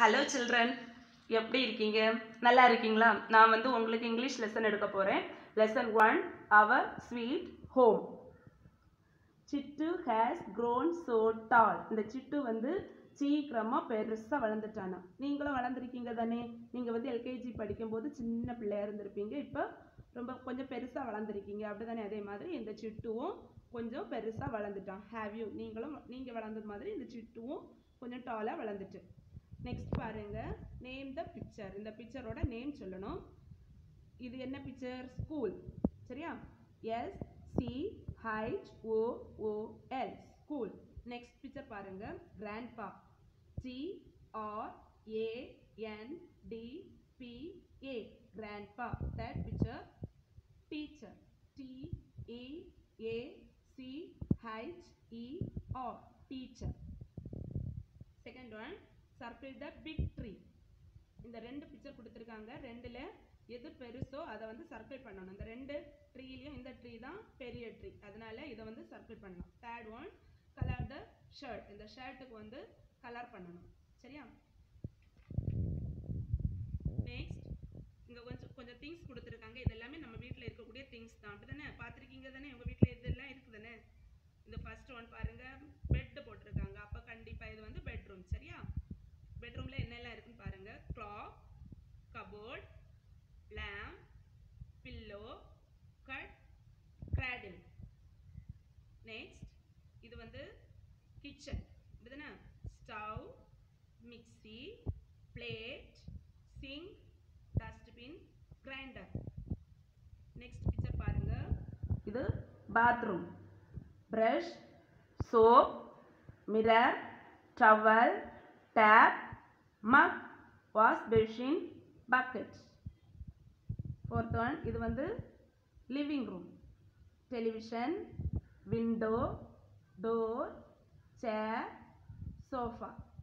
Hello children, எப்படி இருக்கீங்க? நல்லா இருக்கீங்களா? நான் வந்து உங்களுக்கு இங்கிலீஷ் லெசன் எடுக்க போறேன். Lesson 1, our sweet home. Chittu has grown so tall. இந்த Chittu வந்து சீக்கிரமா பெருசா வளர்ந்துட்டானா. நீங்களும் வளர்ந்துருக்கீங்க தானே? நீங்க வந்து எல்கேஜி படிக்கும்போது சின்ன பிள்ளையா இருந்திருப்பீங்க. இப்போ ரொம்ப கொஞ்சம் பெருசா வளர்ந்துருக்கீங்க. அப்படிதானே? அதே மாதிரி இந்த சிட்டுவும் கொஞ்சம் பெருசா வளர்ந்துட்டான். ஹேவ் யூ, நீங்க வளர்ந்தது மாதிரி இந்த சிட்டுவும் கொஞ்சம் டாலா வளர்ந்துட்டு. நெக்ஸ்ட் பாருங்க, நேம் த பிக்சர். இந்த பிக்சரோட நேம் சொல்லணும். இது என்ன பிக்சர்? ஸ்கூல். சரியா? S C H O O L, school. Next picture பாருங்க, grandpa. G R A N D P A, grandpa. Third picture, teacher. T E A C H E R, teacher. Second one, circle the big tree. இந்த ரெண்டு picture கொடுத்துருக்காங்க. ரெண்டுல எது பெருசோ அதை வந்து circle பண்ணணும். இந்த ரெண்டு ட்ரீலையும் இந்த ட்ரீ தான் பெரிய ட்ரீ, அதனால இதை வந்து சர்க்கிள் பண்ணலாம். Third one, colour the shirt. இந்த ஷர்ட்டுக்கு வந்து கலர் பண்ணணும். சரியா? நெக்ஸ்ட் இங்க கொஞ்சம் திங்ஸ் கொடுத்துருக்காங்க. இது எல்லாமே நம்ம வீட்டில் இருக்கக்கூடிய திங்ஸ் தான். அப்படி தானே? பார்த்துருக்கீங்க தானே? உங்க வீட்டில் இதெல்லாம் இருக்கு தானே? இந்த ஃபர்ஸ்ட் ஒன் பாருங்க, பெட் போட்டிருக்காங்க. அப்போ கண்டிப்பா இது வந்து பெட்ரூம். சரியா? பெட்ரூம்ல என்னெல்லாம் இருக்குன்னு பாருங்க. Clock, cupboard, lamp, pillow, cot, cradle. Next இது வந்து கிச்சன். அப்படிதானே? Stove, mixie, plate, sink, dustbin, grinder. Next picture பாருங்க, இது bathroom. Brush, soap, mirror, towel, tap, mug, wash basin, bucket. Fourth one, இது வந்து living room. Television, window, door, chair, sofa.